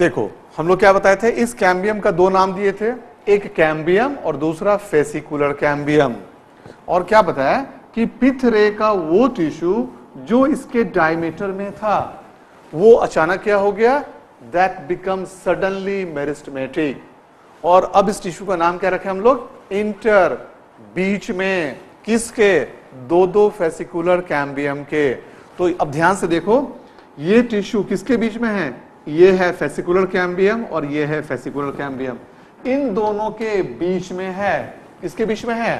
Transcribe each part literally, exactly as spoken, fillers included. देखो हम लोग क्या बताए थे, इस कैम्बियम का दो नाम दिए थे, एक कैम्बियम और दूसरा फैसिकुलर कैम्बियम। और क्या बताया कि पिथ रे का वो टिश्यू जो इसके डायमीटर में था वो अचानक क्या हो गया, दैट बिकम सडनली मेरिस्टमेटिक। और अब इस टिश्यू का नाम क्या रखे हम लोग, इंटर, बीच में किसके, दो दो फैसिकुलर कैम्बियम के। तो अब ध्यान से देखो ये टिश्यू किसके बीच में है, ये है फैसिकुलर कैम्बियम और ये है फैसिकुलर कैम्बियम, इन दोनों के बीच में है, किसके बीच में है,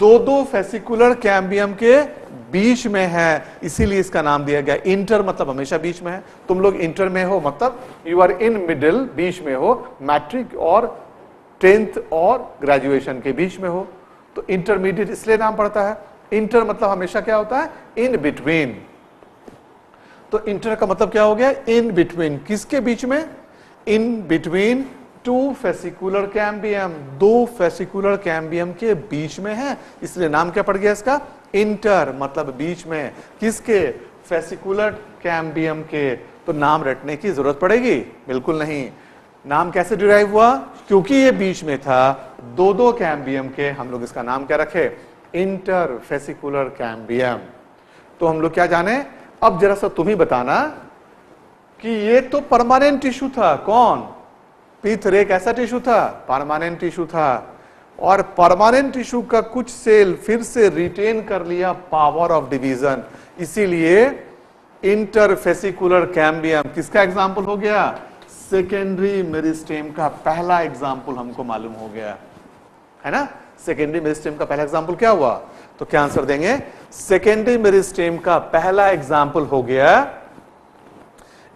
दो दो फैसिकुलर कैम्बियम के बीच में है, इसीलिए इसका नाम दिया गया। इंटर मतलब हमेशा बीच में है, तुम लोग इंटर में हो मतलब यू आर इन मिडिल, बीच में हो, मैट्रिक और टेंथ और ग्रेजुएशन के बीच में हो, तो इंटरमीडिएट इसलिए नाम पड़ता है। इंटर मतलब हमेशा क्या होता है, इन बिटवीन। तो इंटर का मतलब क्या हो गया, इन बिटवीन, किसके बीच में, in between two fascicular cambium, दो फैसिकुलर कैम्बियम के बीच में है, इसलिए नाम क्या पड़ गया इसका, इंटर मतलब बीच में, किसके, फैसिकुलर कैम्बियम के। तो नाम रटने की जरूरत पड़ेगी, बिल्कुल नहीं। नाम कैसे डिराइव हुआ, क्योंकि ये बीच में था, दो दो कैम्बियम के, हम लोग इसका नाम क्या रखे, इंटर फैसिकुलर कैम्बियम। तो हम लोग क्या जाने, अब जरा सा तुम ही बताना कि ये तो परमानेंट टिश्यू था, कौन, पिथ रे कैसा टिश्यू था, परमानेंट टिश्यू था, और परमानेंट टिश्यू का कुछ सेल फिर से रिटेन कर लिया पावर ऑफ डिवीजन, इसीलिए इंटरफेसिकुलर कैम्बियम किसका एग्जाम्पल हो गया, सेकेंडरी मेरिस्टेम का पहला एग्जाम्पल हमको मालूम हो गया है ना। सेकेंडरी मेरिस्टेम का पहला एग्जाम्पल क्या हुआ, तो क्या आंसर देंगे, सेकेंडरी मेरिस्टेम का पहला एग्जाम्पल हो गया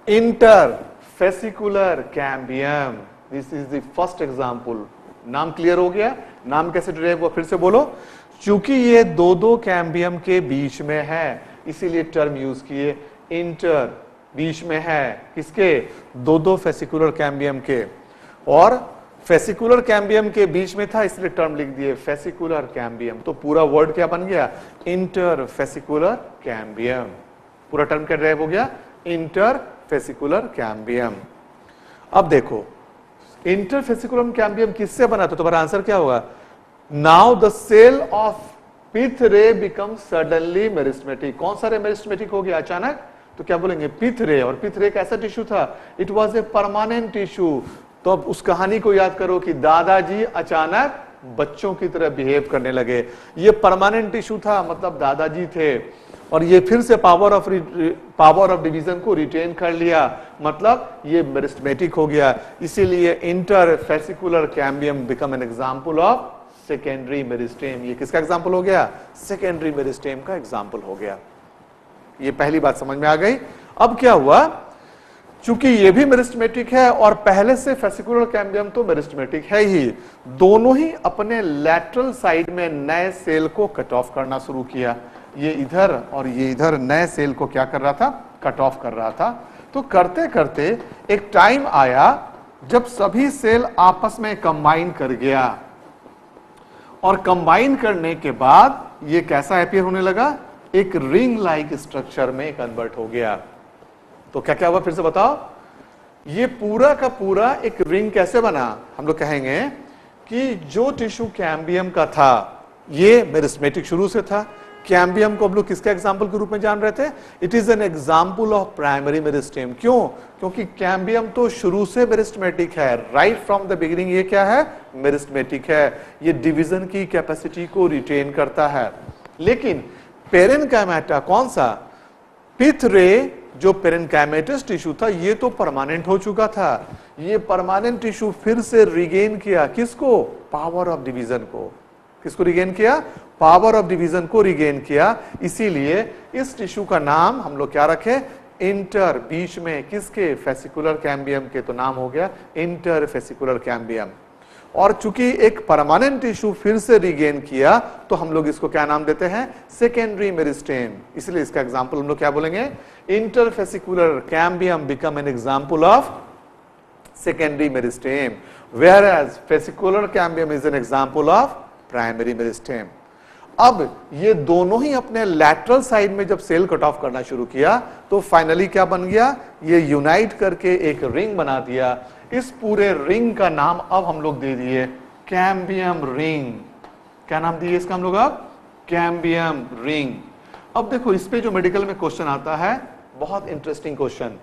interfascicular cambium. This is the first example. नाम क्लियर हो गया, नाम कैसे डिराइव हुआ फिर से बोलो, चूंकि ये दो दो कैम्बियम के बीच में है इसीलिए टर्म यूज किए, इंटर बीच में है किसके, दो दो फैसिकुलर कैम्बियम के, और फैसिकुलर कैम्बियम के बीच में था इसलिए टर्म लिख दिए फैसिकुलर कैम्बियम। तो पूरा वर्ड क्या बन गया, इंटर फैसिकुलर कैम्बियम, पूरा टर्म क्या डिराइव हो गया, इंटर फैसिकुलर कैम्बियम। अब देखो इंटरफेसिकुलम कैम्बियम किससे बना, तो तुम्हारा आंसर क्या होगा, now the cell of pith ray become suddenly meristematic. कौन सा रे मेरिस्टमेटिक हो गया अचानक, तो क्या बोलेंगे, पिथ रे। और पिथ रे कैसा टिश्यू था, it was a permanent tissue. तो अब उस कहानी को याद करो कि दादाजी अचानक बच्चों की तरह बिहेव करने लगे। ये परमानेंट टिश्यू था मतलब दादाजी थे, और ये फिर से power of power of division को रिटेन कर लिया मतलब ये मेरिस्टमेटिक हो गया, इसीलिए inter fascicular cambium become an example of secondary meristem. ये किसका एग्जांपल हो गया, सेकेंडरी मेरिस्टेम का एग्जांपल हो गया। ये पहली बात समझ में आ गई। अब क्या हुआ, चूंकि ये भी मेरिस्टमेटिक है और पहले से फैसिकुलर कैम्बियम तो मेरिस्टमेटिक है ही, दोनों ही अपने लैटरल साइड में नए सेल को कट ऑफ करना शुरू किया। ये इधर और ये इधर नए सेल को क्या कर रहा था, कट ऑफ कर रहा था। तो करते करते एक टाइम आया जब सभी सेल आपस में कंबाइन कर गया, और कंबाइन करने के बाद ये कैसा अपीयर होने लगा, एक रिंग लाइक स्ट्रक्चर में कन्वर्ट हो गया। तो क्या क्या हुआ फिर से बताओ, ये पूरा का पूरा एक रिंग कैसे बना, हम लोग कहेंगे कि जो टिश्यू कैम्बियम का था ये मेरिस्टमेटिक शुरू से था। कैम्बियम को हम लोग किसके एग्जाम्पल के रूप में जान रहे थे, it is an example of primary meristem. क्यों, क्योंकि कैम्बियम तो शुरू से मेरिस्टमेटिक है, राइट फ्रॉम द बिगिनिंग ये क्या है, मेरिस्टमेटिक है, ये डिवीजन की कैपेसिटी को रिटेन करता है। लेकिन पेरेन्काइमेटा कौन सा, पिथ रे जो पेरेन्काइमेटस टिश्यू था ये तो परमानेंट हो चुका था, ये परमानेंट टिश्यू फिर से रिगेन किया किसको, पावर ऑफ डिवीजन को, किसको रिगेन किया, पावर ऑफ डिवीजन को रिगेन किया, इसीलिए इस टिश्यू का नाम हम लोग क्या रखे, इंटर बीच में किसके, फैसिकुलर कैम्बियम के, तो नाम हो गया इंटर फैसिकुलर कैम्बियम। और चूंकि एक परमानेंट टिश्यू फिर से रिगेन किया तो हम लोग इसको क्या नाम देते हैं, सेकेंडरी मेरिस्टेम, इसलिए इसका एग्जाम्पल हम लोग क्या बोलेंगे, inter fascicular cambium become an example of secondary meristem, whereas fascicular cambium is an example of primary meristem. अब ये दोनों ही अपने लैटरल साइड में जब सेल कट ऑफ करना शुरू किया तो फाइनली क्या बन गया, ये यूनाइट करके एक रिंग बना दिया। इस पूरे रिंग का नाम अब हम लोग दे दिए कैम्बियम रिंग। क्या नाम दिए इसका हम लोग अब? Cambium ring. अब देखो इस पे जो मेडिकल में क्वेश्चन आता है, बहुत इंटरेस्टिंग क्वेश्चन,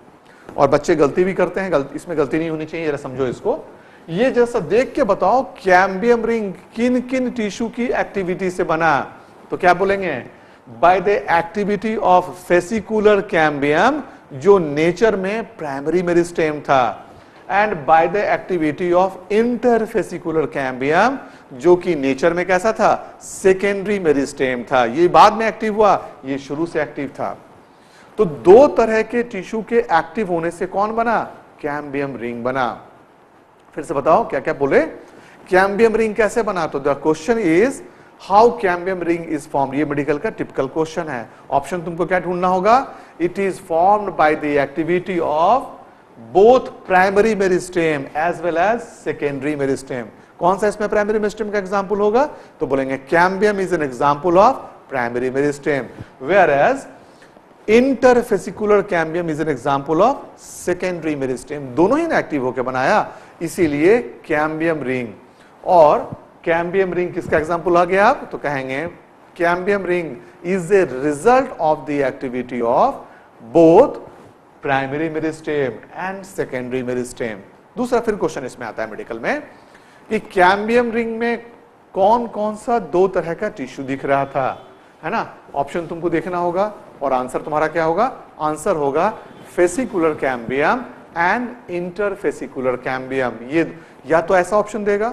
और बच्चे गलती भी करते हैं, गलती, इसमें गलती नहीं होनी चाहिए, जरा समझो इसको। ये जैसा देख के बताओ कैम्बियम रिंग किन किन टिश्यू की एक्टिविटी से बना, तो क्या बोलेंगे? By the activity of fascicular cambium, जो नेचर में प्राइमरी मेरिस्टेम था, and by the activity of interfascicular cambium, जो कि नेचर में कैसा था? सेकेंडरी मेरिस्टेम था। ये बाद में एक्टिव हुआ, ये शुरू से एक्टिव था। तो दो तरह के टिश्यू के एक्टिव होने से कौन बना? कैम्बियम रिंग बना। फिर से बताओ क्या क्या बोले, कैम्बियम रिंग कैसे बना? तो the question is how cambium ring is form. ये मेडिकल का टिपिकल क्वेश्चन है। ऑप्शन तुमको क्या ढूंढना होगा? It is formed by the activity of both primary meristem as well as secondary meristem. कौन सा इसमें प्राइमरी मेरिस्टेम का एग्जाम्पल होगा? तो बोलेंगे cambium is an example of primary meristem, whereas interfascicular cambium is an example of secondary meristem. दोनों ही ने एक्टिव होकर बनाया, इसीलिए कैम्बियम रिंग। और कैम्बियम रिंग किसका एग्जाम्पल आ गया आप? तो कहेंगे cambium ring is a result of the activity of both primary meristem and secondary meristem. दूसरा फिर क्वेश्चन इसमें आता है मेडिकल में कि कैम्बियम रिंग में कौन कौन सा दो तरह का टिश्यू दिख रहा था, है ना? ऑप्शन तुमको देखना होगा और आंसर तुम्हारा क्या होगा? आंसर होगा fascicular cambium and interfascicular cambium. ये या तो ऐसा ऑप्शन देगा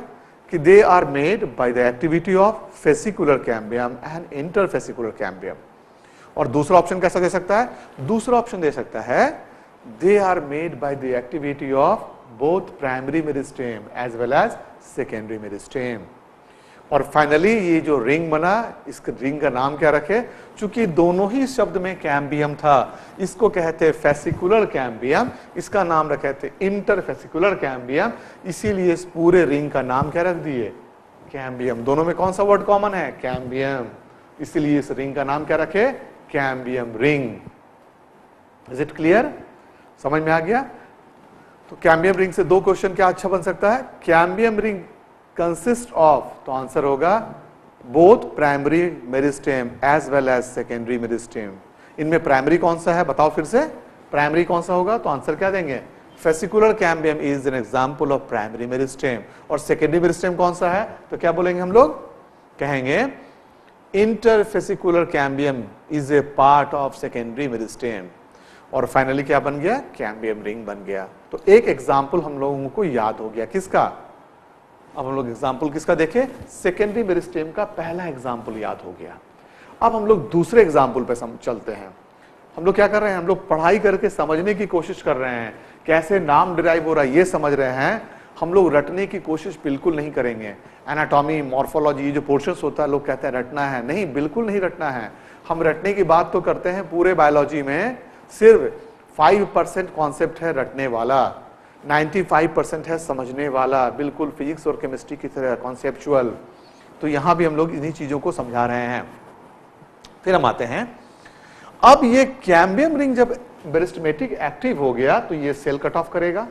कि they are made by the activity of fascicular cambium and interfascicular cambium, और दूसरा ऑप्शन कैसा दे सकता है? दूसरा ऑप्शन दे सकता है they are made by the activity of both primary meristem as well as secondary meristem. और फाइनली ये जो रिंग बना, इस रिंग का नाम क्या रखे? चूंकि दोनों ही शब्द में कैम्बियम था, इसको कहते फैसिकुलर कैम्बियम, इसका नाम रखे थे इंटरफेसिकुलर कैम्बियम, इसीलिए इस पूरे रिंग का नाम क्या रख दिए? कैम्बियम। दोनों में कौन सा वर्ड कॉमन है? कैम्बियम। इसीलिए इस रिंग का नाम क्या रखे? Cambium ring. Is it clear? समझ में आ गया? तो कैम्बियम रिंग से दो क्वेश्चन क्या अच्छा बन सकता है? कैम्बियम रिंग कंसिस्ट ऑफ, तो आंसर होगा both primary meristem as well as secondary meristem. इनमें प्राइमरी कौन सा है बताओ फिर से, प्राइमरी कौन सा होगा? तो आंसर क्या देंगे? Fascicular cambium is an example of primary meristem. और सेकेंडरी मेरिस्टेम कौन सा है? तो क्या बोलेंगे हम लोग? कहेंगे interfascicular cambium is a part of secondary meristem. और फाइनली क्या बन गया? कैम्बियम रिंग बन गया। तो एक एग्जाम्पल हम लोगों को याद हो गया किसका? अब हम लोग एग्जाम्पल किसका देखे? सेकेंडरी मेरिस्टेम का पहला एग्जाम्पल याद हो गया। अब हम लोग दूसरे एग्जाम्पल पे चलते हैं। हम लोग क्या कर रहे हैं? हम लोग पढ़ाई करके समझने की कोशिश कर रहे हैं, कैसे नाम डिराइव हो रहा है ये समझ रहे हैं। हम लोग रटने की कोशिश बिल्कुल नहीं करेंगे। एनाटॉमी, मॉर्फोलॉजी, ये जो पोर्शंस होता है, लोग कहते हैं रटना है, नहीं, बिल्कुल नहीं रटना है। हम रटने की बात तो करते हैं, पूरे बायोलॉजी में सिर्फ फाइव परसेंट कॉन्सेप्ट है रटने वाला, पचानवे परसेंट है समझने वाला, बिल्कुल फिजिक्स और केमिस्ट्री की तरह कॉन्सेप्चुअल। तो यहाँ भी हम लोग इन्हीं चीज़ों को समझा रहे हैं। फिर हम आते हैं, अब ये कैम्बियम रिंग जब मेरिस्टेमेटिक एक्टिव हो गया तो ये सेल कट ऑफ करेगा।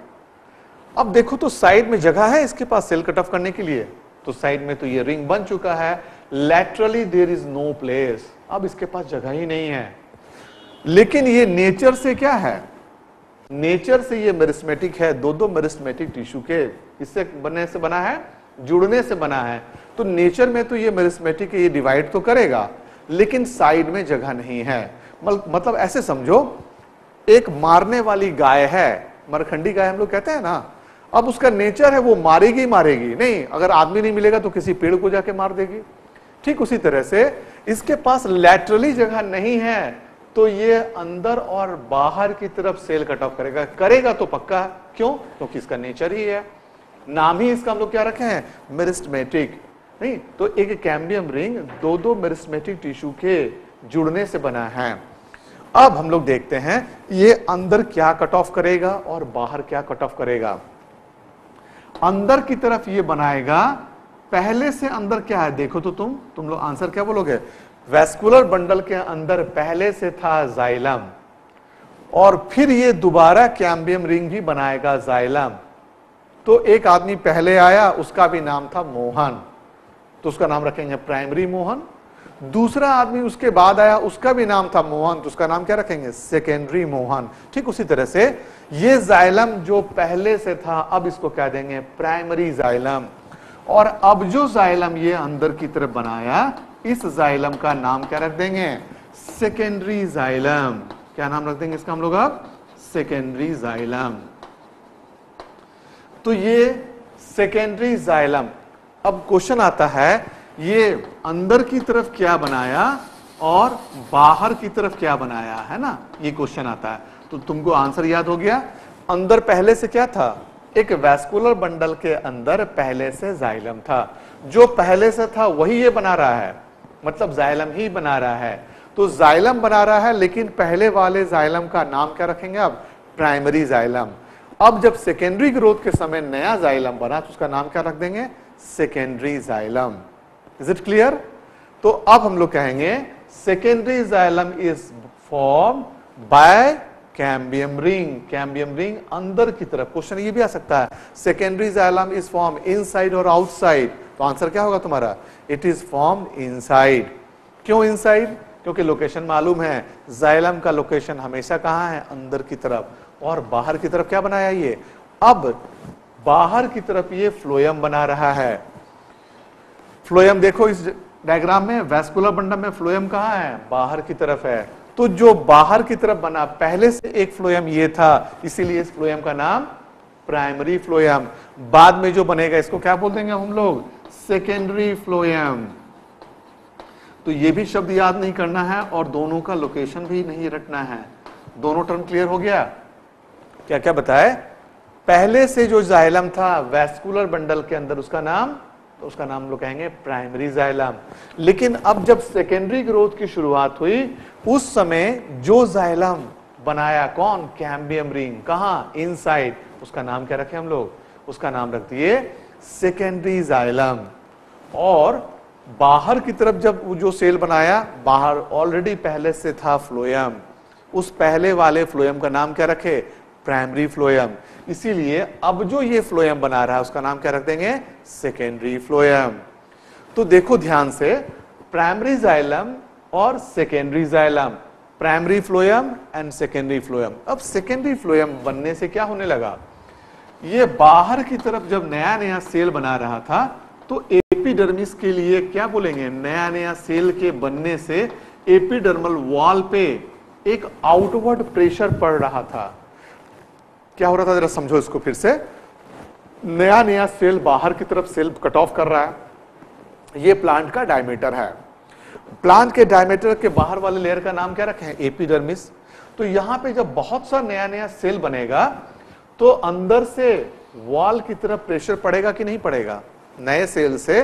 अब देखो तो साइड में जगह है इसके पास सेल कट ऑफ करने के लिए, तो साइड में तो ये रिंग बन चुका है, laterally there is no place, अब इसके पास जगह ही नहीं है। लेकिन ये नेचर से क्या है? नेचर से ये मेरिस्टेमेटिक है, दो दो मेरिस्टेमेटिक टिश्यू के इससे बनने से बना है, जुड़ने से बना है। तो नेचर में तो ये मेरिस्टेमेटिक ये डिवाइड तो करेगा, लेकिन साइड में जगह नहीं है। मतलब ऐसे समझो, एक मारने वाली गाय है, मरखंडी गाय हम लोग कहते हैं ना, अब उसका नेचर है वो मारेगी मारेगी, नहीं अगर आदमी नहीं मिलेगा तो किसी पेड़ को जाके मार देगी। ठीक उसी तरह से इसके पास लैटरली जगह नहीं है, तो ये अंदर और बाहर की तरफ सेल कट ऑफ करेगा, करेगा तो पक्का। क्यों? क्योंकि इसका नेचर ही है, नाम ही इसका हम लोग क्या रखे हैं? मेरिस्टेमेटिक। नहीं तो एक कैम्बियम रिंग दो दो मेरिस्टेमेटिक टिश्यू के जुड़ने से बना है। अब हम लोग देखते हैं ये अंदर क्या कट ऑफ करेगा और बाहर क्या कट ऑफ करेगा। अंदर की तरफ ये बनाएगा पहले से अंदर क्या है देखो तो तुम तुम लोग आंसर क्या बोलोगे? वैस्कुलर बंडल के अंदर पहले से था जाइलम और फिर ये दोबारा कैम्बियम रिंग भी बनाएगा जाइलम। तो एक आदमी पहले आया, उसका भी नाम था मोहन, तो उसका नाम रखेंगे प्राइमरी मोहन। दूसरा आदमी उसके बाद आया, उसका भी नाम था मोहन, तो उसका नाम क्या रखेंगे? सेकेंडरी मोहन। ठीक उसी तरह से ये जाइलम जो पहले से था अब इसको कह देंगे प्राइमरी जाइलम। और अब जो जाइलम ये अंदर की तरफ बनाया इस जाइलम का नाम क्या रख देंगे? Secondary xylem. क्या नाम रख देंगे इसका हम लोग अब? Secondary xylem. तो ये सेकेंडरी जाइलम। अब क्वेश्चन आता है ये अंदर की तरफ क्या बनाया और बाहर की तरफ क्या बनाया, है ना, ये क्वेश्चन आता है। तो तुमको आंसर याद हो गया? अंदर पहले से क्या था? एक वैस्कुलर बंडल के अंदर पहले से जाइलम था, जो पहले से था वही ये बना रहा है, मतलब जाइलम ही बना रहा है। तो जाइलम बना रहा है, लेकिन पहले वाले जाइलम का नाम क्या रखेंगे अब? Primary xylem. अब जब सेकेंडरी ग्रोथ के समय नया जाइलम बना तो उसका नाम क्या रख देंगे? Secondary xylem. Is it clear? तो अब हम लोग कहेंगे secondary xylem is form by cambium ring. Cambium ring अंदर की तरफ। क्वेश्चन ये भी आ सकता है secondary xylem is form inside और आउटसाइड, तो आंसर क्या होगा तुम्हारा? It is form inside. क्यों इनसाइड? क्योंकि लोकेशन मालूम है, जाइलम का लोकेशन हमेशा कहाँ है? अंदर की तरफ। और बाहर की तरफ क्या बनाया ये? अब बाहर की तरफ ये फ्लोएम बना रहा है। फ्लोएम देखो इस डायग्राम में, वैस्कुलर बंडल में फ्लोएम कहाँ है? बाहर की तरफ है। तो जो बाहर की तरफ बना पहले से एक फ्लोएम ये था, इसीलिए इस फ्लोएम का नाम प्राइमरी फ्लोएम। बाद में जो बनेगा इसको क्या बोल देंगे हम लोग? Secondary phloem. तो ये भी शब्द याद नहीं करना है और दोनों का लोकेशन भी नहीं रटना है। दोनों टर्म क्लियर हो गया? क्या क्या बताए? पहले से जो जाइलम था वैस्कुलर बंडल के अंदर उसका नाम तो उसका नाम लोग कहेंगे प्राइमरी जाइलम। लेकिन अब जब सेकेंडरी ग्रोथ की शुरुआत हुई उस समय जो जाइलम बनाया कौन? Cambium ring. कहाँ? इनसाइड। उसका नाम क्या रखें हम लोग? उसका नाम रख दिए सेकेंडरी जाइलम। और बाहर की तरफ जब जो सेल बनाया, बाहर ऑलरेडी पहले से था फ्लोएम, उस पहले वाले फ्लोएम का नाम क्या रखे? Primary phloem. इसीलिए अब जो ये फ्लोएम बना रहा है उसका नाम क्या रख देंगे? Secondary phloem. तो देखो ध्यान से, प्राइमरी जाइलम और secondary xylem, primary phloem and secondary phloem. अब सेकेंडरी फ्लोएम बनने से क्या होने लगा? ये बाहर की तरफ जब नया नया सेल बना रहा था तो एपिडर्मिस के लिए क्या बोलेंगे? नया नया सेल के बनने से एपिडर्मल वॉल पे एक आउटवर्ड प्रेशर पड़ रहा था। क्या हो रहा था जरा समझो इसको फिर से। नया नया सेल बाहर की तरफ सेल कट ऑफ कर रहा है, ये प्लांट का डायमीटर है। प्लांट के डायमीटर के बाहर वाले लेयर का नाम क्या रखें? एपिडर्मिस। तो यहां पे जब बहुत सा नया नया सेल बनेगा तो अंदर से वॉल की तरफ प्रेशर पड़ेगा कि नहीं पड़ेगा? नए सेल से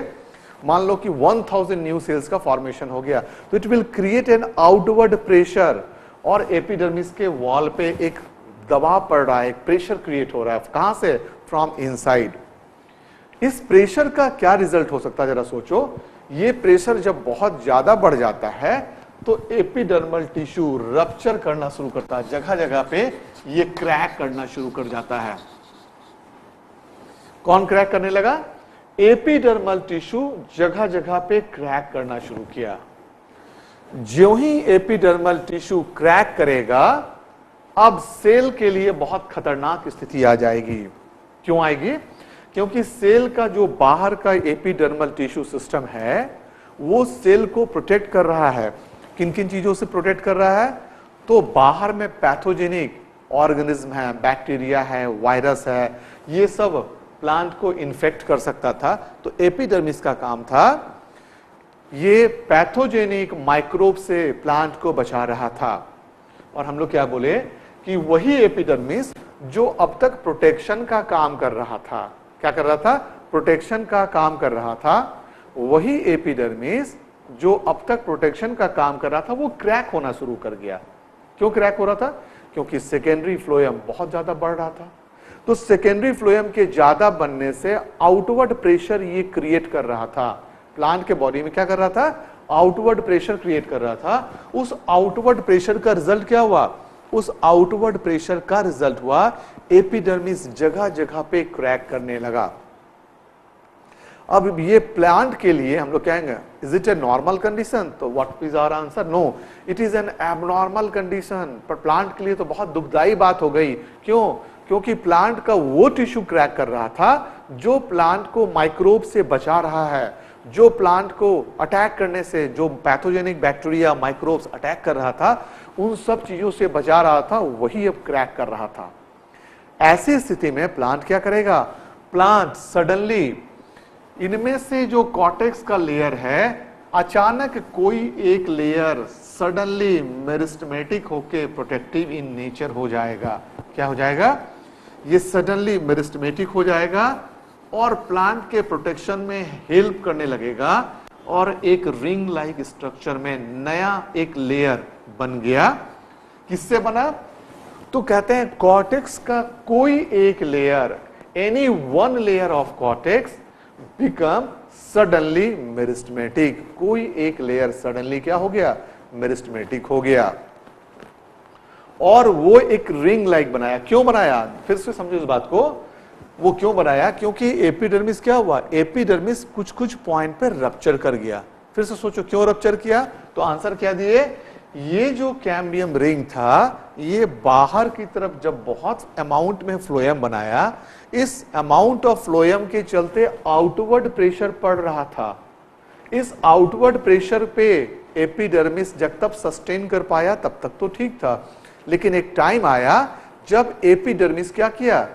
मान लो कि एक हज़ार न्यू सेल्स का फॉर्मेशन हो गया तो it will create an outward pressure. और एपिडर्मिस के वॉल पे एक दबाव पड़ रहा है, एक प्रेशर क्रिएट हो रहा है। कहां से? From inside. इस प्रेशर का क्या रिजल्ट हो सकता है जरा सोचो। ये प्रेशर जब बहुत ज्यादा बढ़ जाता है तो एपिडर्मल टिश्यू रप्चर करना शुरू करता है, जगह जगह पे ये क्रैक करना शुरू कर जाता है। कौन क्रैक करने लगा? एपिडर्मल टिश्यू जगह जगह पे क्रैक करना शुरू किया। ज्यों ही एपिडर्मल टिश्यू क्रैक करेगा अब सेल के लिए बहुत खतरनाक स्थिति आ जाएगी। क्यों आएगी? क्योंकि सेल का जो बाहर का एपिडर्मल टिश्यू सिस्टम है वो सेल को प्रोटेक्ट कर रहा है। किन किन चीजों से प्रोटेक्ट कर रहा है? तो बाहर में पैथोजेनिक ऑर्गेनिज्म है, बैक्टीरिया है, वायरस है, ये सब प्लांट को इन्फेक्ट कर सकता था। तो एपिडर्मिस का काम था ये पैथोजेनिक माइक्रोब से प्लांट को बचा रहा था। और हम लोग क्या बोले कि वही एपिडर्मिस जो अब तक प्रोटेक्शन का काम कर रहा था, क्या कर रहा था? प्रोटेक्शन का काम कर रहा था। वही एपिडर्मिस जो अब तक प्रोटेक्शन का काम कर रहा था वो क्रैक होना शुरू कर गया। क्यों क्रैक हो रहा था? क्योंकि सेकेंडरी फ्लोएम बहुत ज्यादा बढ़ रहा था। तो सेकेंडरी फ्लोएम के ज्यादा बनने से आउटवर्ड प्रेशर ये क्रिएट कर रहा था, प्लांट के बॉडी में क्या कर रहा था, आउटवर्ड प्रेशर क्रिएट कर रहा था। उस आउटवर्ड प्रेशर का रिजल्ट क्या हुआ, उस आउटवर्ड प्रेशर का रिजल्ट हुआ एपिडर्मिस जगह जगह पे क्रैक करने लगा। अब ये प्लांट के लिए हम लोग कहेंगे is it a normal condition, तो what is our answer, no it is an abnormal condition. पर प्लांट के लिए तो बहुत दुखदाई बात हो गई, क्यों, क्योंकि प्लांट का वो टिश्यू क्रैक कर रहा था जो प्लांट को माइक्रोब से बचा रहा है, जो प्लांट को अटैक करने से, जो पैथोजेनिक बैक्टीरिया माइक्रोब्स अटैक कर रहा था उन सब चीजों से बचा रहा था, वही अब क्रैक कर रहा था। ऐसी स्थिति में प्लांट क्या करेगा, प्लांट सडनली इनमें से जो कॉर्टेक्स का लेयर है, अचानक कोई एक लेयर सडनली मेरिस्टमेटिक होके प्रोटेक्टिव इन नेचर हो जाएगा। क्या हो जाएगा, ये सडनली मेरिस्टमेटिक हो जाएगा और प्लांट के प्रोटेक्शन में हेल्प करने लगेगा और एक रिंग लाइक स्ट्रक्चर में नया एक लेयर बन गया। किससे बना, तो कहते हैं कॉर्टेक्स का कोई एक layer, any one layer of cortex become suddenly meristematic, कोई एक लेयर सडनली क्या हो गया, मेरिस्टमेटिक हो गया और वो एक रिंग लाइक बनाया। क्यों बनाया, फिर से समझो इस बात को, वो क्यों बनाया, क्योंकि एपिडर्मिस क्या हुआ, एपिडर्मिस कुछ कुछ पॉइंट पर रप्चर कर गया। फिर से सोचो क्यों रप्चर किया, तो आंसर क्या दिए, ये जो कैम्बियम रिंग था ये बाहर की तरफ जब बहुत अमाउंट में फ्लोएम बनाया, इस अमाउंट ऑफ फ्लोएम के चलते आउटवर्ड प्रेशर पड़ रहा था। इस आउटवर्ड प्रेशर पे एपिडर्मिस जब तक सस्टेन कर पाया तब तक तो ठीक था, लेकिन एक टाइम आया जब एपिडर्मिस क्या किया,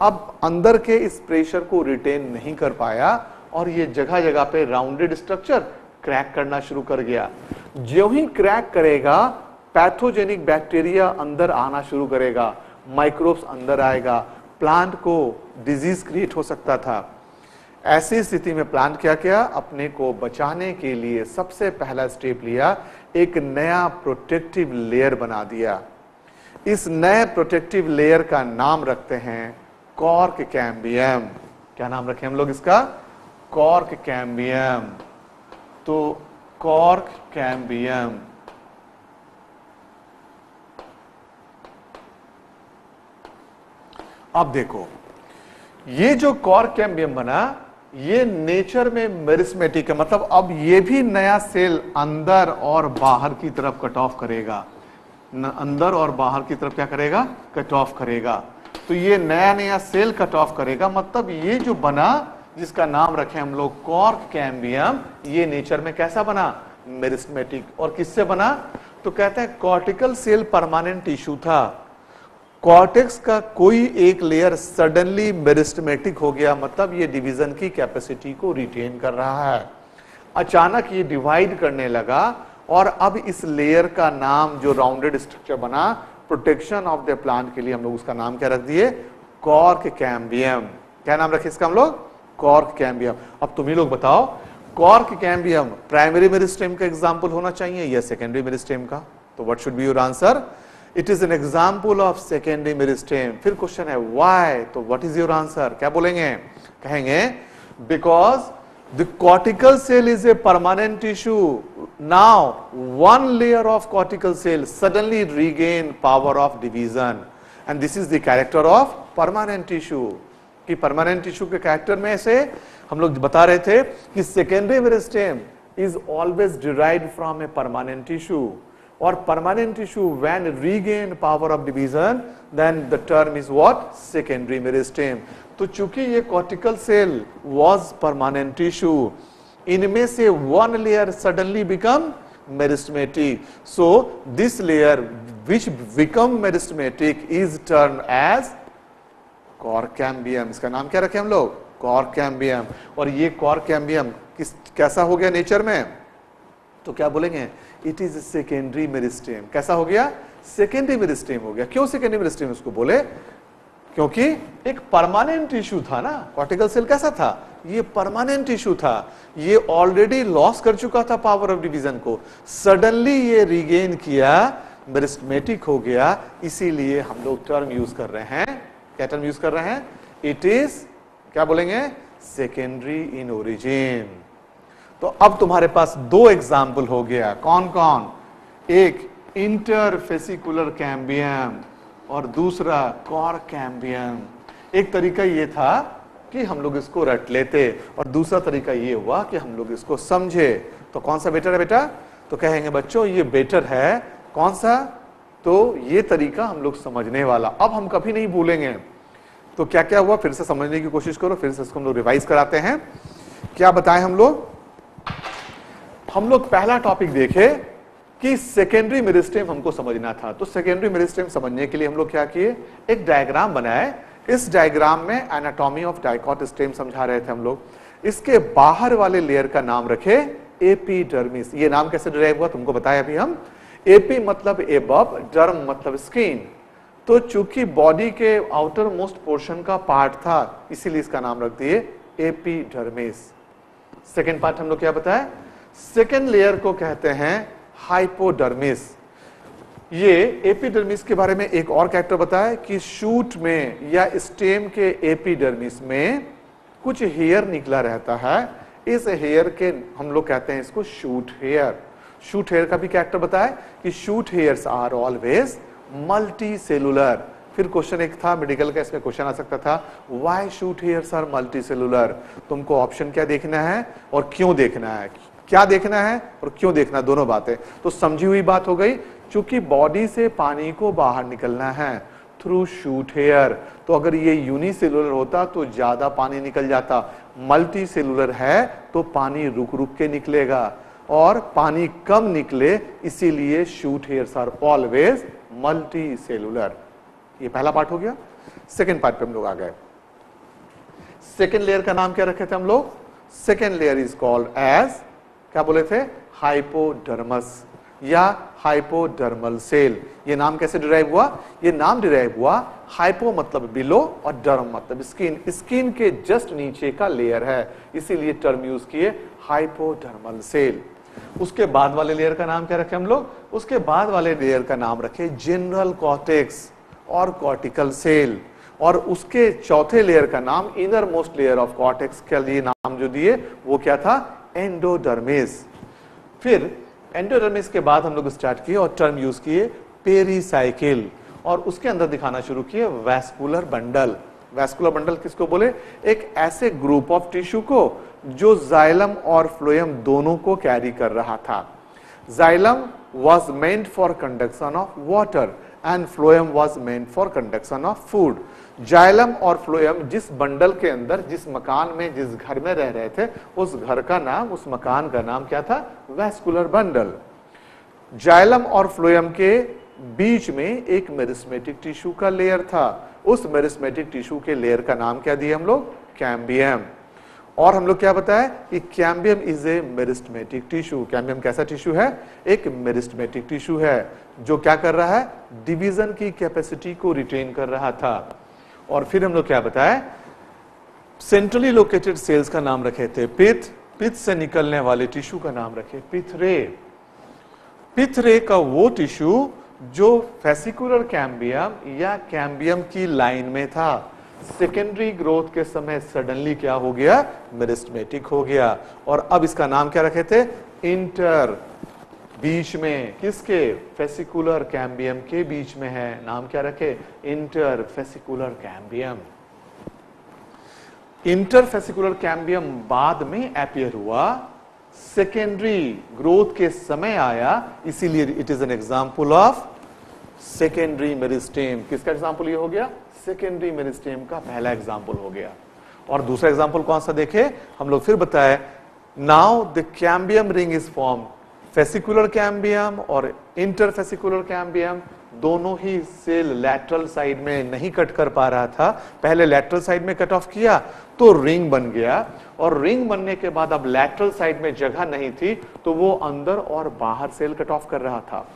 अब अंदर के इस प्रेशर को रिटेन नहीं कर पाया और ये जगह जगह पे राउंडेड स्ट्रक्चर क्रैक करना शुरू कर गया। जो ही क्रैक करेगा पैथोजेनिक बैक्टीरिया अंदर आना शुरू करेगा, माइक्रोब्स अंदर आएगा, प्लांट को डिजीज क्रिएट हो सकता था। ऐसी स्थिति में प्लांट क्या किया, अपने को बचाने के लिए सबसे पहला स्टेप लिया, एक नया प्रोटेक्टिव लेयर बना दिया। इस नए प्रोटेक्टिव लेयर का नाम रखते हैं कॉर्क कैम्बियम। क्या नाम रखे हम लोग इसका, कॉर्क कैम्बियम। तो कॉर्क कैम्बियम, अब देखो ये जो कॉर्क कैम्बियम बना ये नेचर में मेरिस्मेटिक है, मतलब अब ये भी नया सेल अंदर और बाहर की तरफ कट ऑफ करेगा, अंदर और बाहर की तरफ क्या करेगा, कट ऑफ करेगा। तो ये नया नया सेल कट ऑफ करेगा, मतलब ये जो बना जिसका नाम रखे हम लोग कॉर्क कैम्बियम, ये नेचर में कैसा बना, मेरिस्मेटिक। और किससे बना, तो कहते हैं कॉर्टिकल सेल परमानेंट टिश्यू था, कॉर्टेक्स का कोई एक लेयर सडनली मेरिस्मेटिक हो गया, मतलब ये डिवीजन की कैपेसिटी को रिटेन कर रहा है, अचानक ये डिवाइड करने लगा और अब इस लेयर का नाम जो राउंडेड स्ट्रक्चर बना प्रोटेक्शन ऑफ द प्लांट के लिए हम लोग उसका नाम क्या रख दिए, कॉर्क कैम्बियम। क्या नाम रखे इसका हम लोग, कॉर्क कैम्बियम। अब तुम ही लोग बताओ कॉर्क कैम्बियम प्राइमरी मेरिस्टेम का एग्जांपल होना चाहिए या सेकेंडरी मेरिस्टेम का, तो what should be your answer, it is an example of secondary meristem. फिर क्वेश्चन है व्हाई, तो व्हाट इज योर आंसर, क्या बोलेंगे, कहेंगे because the cortical cell is a permanent tissue, now one layer of cortical cell suddenly regain power of division and this is the character of permanent tissue। कि permanent tissue के character में से हम लोग बता रहे थे कि secondary meristem is always derived from a permanent tissue और permanent tissue when regain power of division then the term is what, secondary meristem। तो चूंकि ये cortical cell was permanent tissue, इनमें से one layer suddenly become meristematic, so this layer which become meristematic is turn as cork cambium. इसका नाम क्या रखे हम लोग, कॉर्क कैम्बियम। और ये कॉर्क कैम्बियम किस कैसा हो गया नेचर में, तो क्या बोलेंगे, इट इज सेकेंडरी मेरिस्टेम। कैसा हो गया, सेकेंडरी मेरिस्टेम हो गया। क्यों सेकेंडरी मेरिस्टेम उसको बोले, क्योंकि एक परमानेंट टिश्यू था ना, कॉर्टिकल सेल कैसा था, ये परमानेंट टिश्यू था, ये ऑलरेडी लॉस कर चुका था पावर ऑफ डिवीजन को, सडनली ये रिगेन किया, मेरिस्मेटिक हो गया, इसीलिए हम लोग टर्म यूज कर रहे हैं क्या टर्म यूज कर रहे हैं, इट इज क्या बोलेंगे, सेकेंडरी इन ओरिजिन। तो अब तुम्हारे पास दो एग्जाम्पल हो गया, कौन कौन, एक इंटरफेसिकुलर कैम्बियम और दूसरा कॉर्क कैम्बियम। एक तरीका ये था कि हम लोग इसको रट लेते और दूसरा तरीका ये हुआ कि हम लोग इसको समझे, तो कौन सा बेटर है बेटा? तो कहेंगे बच्चों ये बेटर है, कौन सा? तो ये तरीका हम लोग समझने वाला, अब हम कभी नहीं भूलेंगे। तो क्या क्या हुआ फिर से समझने की कोशिश करो, फिर से इसको हम लोग रिवाइज कराते हैं। क्या बताएं हम लोग, हम लोग पहला टॉपिक देखे कि सेकेंडरी मेरिस्टेम हमको समझना था। तो सेकेंडरी मेरिस्टेम समझने के लिए हम लोग क्या किए, एक डायग्राम बनाए। इस डायग्राम में एनाटॉमी ऑफ डाइकोट स्टेम समझा रहे थे हम लोग। इसके बाहर वाले लेयर का नाम रखे एपिडर्मिस। ये नाम कैसे डिराइव हुआ तुमको बताया अभी हम। एपी मतलब एबव, डर्म मतलब स्किन। तो चूंकि बॉडी के आउटर मोस्ट पोर्शन का पार्ट था इसीलिए इसका नाम रख दिए एपिडर्मिस। सेकेंड पार्ट हम लोग क्या बताया, सेकेंड लेयर को कहते हैं हाइपोडर्मिस। ये एपिडर्मिस के बारे में एक और कैरेक्टर बताया कि शूट में या स्टेम के एपिडर्मिस में कुछ हेयर निकला रहता है, इस हेयर के हम लोग कहते हैं इसको शूट हेयर। शूट हेयर का भी कैरेक्टर बताया कि shoot hairs are always multi cellular. फिर क्वेश्चन एक था मेडिकल का, इसमें क्वेश्चन आ सकता था why shoot hairs are multi cellular. तुमको ऑप्शन क्या देखना है और क्यों देखना है, क्या देखना है और क्यों देखना, दोनों बातें। तो समझी हुई बात हो गई, चूंकि बॉडी से पानी को बाहर निकलना है थ्रू शूट हेयर। तो अगर ये यूनिसेलुलर होता तो ज्यादा पानी निकल जाता, मल्टी सेलुलर है तो पानी रुक रुक के निकलेगा और पानी कम निकले, इसीलिए shoot hairs are always multi cellular. ये पहला पार्ट हो गया। सेकेंड पार्ट पे हम लोग आ गए। सेकेंड लेयर का नाम क्या रखे थे हम लोग, second layer is called as क्या बोले थे, हाइपोडर्मस या हाइपोडर्मल सेल। ये नाम कैसे डिराइव हुआ, ये नाम डिराइव हुआ हाइपो मतलब बिलो और डर्म मतलब स्किन। स्किन के जस्ट नीचे का लेयर है इसीलिए टर्म यूज किए हाइपोडर्मल सेल। उसके बाद वाले लेयर का नाम क्या रखे हम लोग, उसके बाद वाले लेयर का नाम रखे जनरल कॉर्टेक्स और कॉर्टिकल सेल। और उसके चौथे लेयर का नाम, inner most layer of cortex के लिए नाम जो दिए वो क्या था, एंडोडर्मिस। फिर एंडोडर्मिस के बाद हम लोग स्टार्ट किए और टर्म यूज किए पेरीसाइकिल, और उसके अंदर दिखाना शुरू किए वैस्कुलर बंडल। वैस्कुलर बंडल किसको बोले, एक ऐसे ग्रुप ऑफ टिश्यू को जो जाइलम और फ्लोएम दोनों को कैरी कर रहा था। Xylem was meant for conduction of water and phloem was meant for conduction of food. Xylem और फ्लोएम जिस बंडल के अंदर, जिस मकान में, जिस घर में रह रहे थे, उस घर का नाम, उस मकान का नाम क्या था, वैस्कुलर बंडल। जाइलम और फ्लोएम के बीच में एक मेरिस्मेटिक टिश्यू का लेयर था, उस मेरिस्मेटिक टिश्यू के लेयर का नाम क्या दिया हम लोग, कैम्बियम। और हम लोग क्या बताया कि cambium is a meristematic tissue. Cambium कैसा टिश्यू है, एक मेरिस्टमेटिक टिश्यू है जो क्या कर रहा है, डिवीजन की कैपेसिटी को रिटेन कर रहा था। और फिर हम लोग क्या बताया, सेंट्रली लोकेटेड सेल्स का नाम रखे थे पिथ। पिथ से निकलने वाले टिश्यू का नाम रखे पिथ रे। पिथ रे का वो टिश्यू जो फैसिकुलर कैम्बियम या कैम्बियम की लाइन में था, सेकेंडरी ग्रोथ के समय सडनली क्या हो गया, मेरिस्टमेटिक हो गया। और अब इसका नाम क्या रखे थे, इंटर, बीच में किसके, फैसिकुलर कैम्बियम के बीच में है, नाम क्या रखे, inter fascicular cambium. Inter fascicular cambium बाद में अपीयर हुआ, सेकेंडरी ग्रोथ के समय आया, इसीलिए it is an example of secondary meristem. किसका एग्जाम्पल ये हो गया, सेकेंडरी मेरिस्टेम का पहला एग्जाम्पल हो गया। और दूसरा एग्जाम्पल कौन सा देखे हम लोग, फिर बताए now the cambium ring is form. Fascicular cambium और इंटरफैसिकुलर कैम्बियम दोनों ही सेल लैटरल साइड में नहीं कट कर पा रहा था, पहले लैटरल साइड में कट ऑफ किया तो रिंग बन गया, और रिंग बनने के बाद अब लैटरल साइड में जगह नहीं थी तो वो अंदर और बाहर सेल कट ऑफ कर रहा था।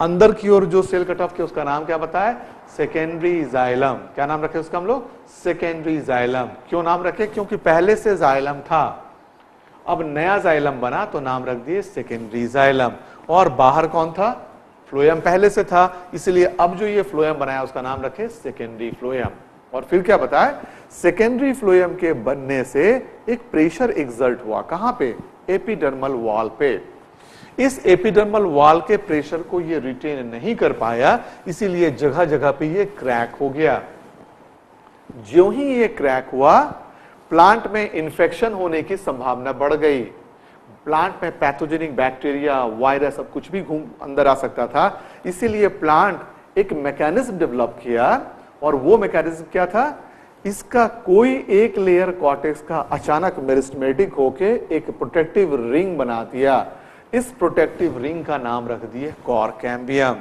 अंदर की ओर जो सेल कट ऑफ किया उसका नाम क्या बताया, सेकेंडरी जाइलम। क्या नाम रखे उसका हम लोग, सेकेंडरी जाइलम। क्यों नाम रखे, क्योंकि पहले से जाइलम था, अब नया जाइलम बना तो नाम रख दिए सेकेंडरी जाइलम। और बाहर कौन था, फ्लोएम पहले से था, इसलिए अब जो ये फ्लोएम बनाया उसका नाम रखे सेकेंडरी फ्लोएम। और फिर क्या बताएं, सेकेंडरी फ्लोएम के बनने से एक प्रेशर एक्सर्ट हुआ, कहां पे, एपिडर्मल वॉल पे। इस एपिडर्मल वॉल के प्रेशर को ये रिटेन नहीं कर पाया, इसीलिए जगह जगह पे ये क्रैक हो गया। जो ही ये क्रैक हुआ, प्लांट में इंफेक्शन होने की संभावना बढ़ गई। प्लांट में पैथोजेनिक बैक्टीरिया, वायरस सब कुछ भी घूम अंदर आ सकता था, इसीलिए प्लांट एक मैकेनिज्म डेवलप किया, और वो मैकेनिज्म क्या था, इसका कोई एक लेयर कॉर्टेक्स का अचानक मेरिस्टेमेटिक होके एक प्रोटेक्टिव रिंग बना दिया। इस प्रोटेक्टिव रिंग का नाम रख दिए कॉर्क कैम्बियम।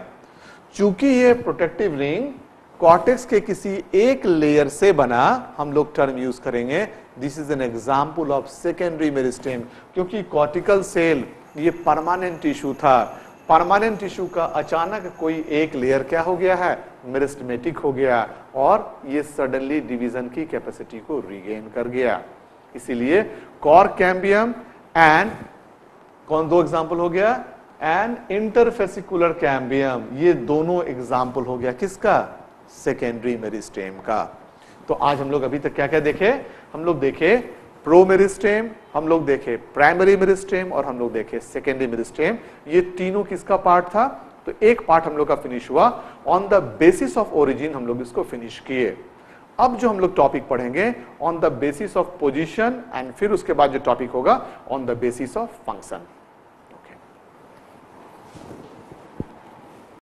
चूंकि ये प्रोटेक्टिव रिंग कॉर्टेक्स के किसी एक लेयर से बना, हम लोग टर्म यूज करेंगे, this is an example of secondary meristem. क्योंकि कॉर्टिकल सेल ये परमानेंट टिश्यू था, परमानेंट टिश्यू का अचानक कोई एक लेयर क्या हो गया है, मेरिस्टेमेटिक हो गया, और ये सडनली डिवीजन की कैपेसिटी को रिगेन कर गया। इसीलिए कॉर्क कैम्बियम एंड कौन दो एग्जाम्पल हो गया, एंड इंटरफेसिकुलर कैम्बियम, ये दोनों एग्जाम्पल हो गया किसका, सेकेंडरी मेरिस्टेम का। तो आज हम लोग अभी तक क्या क्या देखे, हम लोग देखे प्रो मेरिस्टेम, हम लोग देखे प्राइमरी मेरिस्टेम, और हम लोग देखे सेकेंडरी मेरिस्टेम। ये तीनों किसका पार्ट था, तो एक पार्ट हम लोग का फिनिश हुआ, on the basis of origin हम लोग इसको फिनिश किए। अब जो हम लोग टॉपिक पढ़ेंगे, on the basis of position, and फिर उसके बाद जो टॉपिक होगा on the basis of function.